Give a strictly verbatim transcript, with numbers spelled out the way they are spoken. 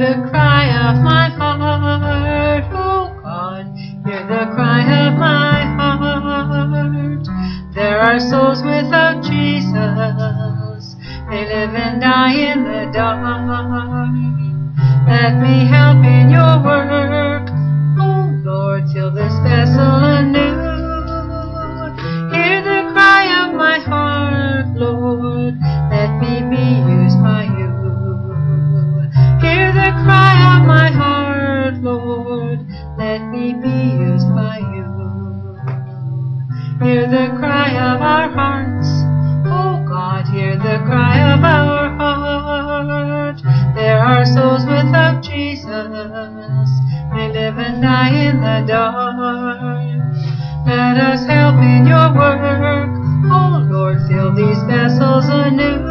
the cry of my heart, oh God, hear the cry of my heart. There are souls without Jesus, they live and die in the dark. Let me help in your work, oh Lord, till this vessel anew. Hear the cry of my heart, Lord, let me be used by you. Hear the cry of our hearts, oh God, hear the cry of our heart. There are souls without Jesus, they live and die in the dark. Let us help in your work, oh Lord, fill these vessels anew.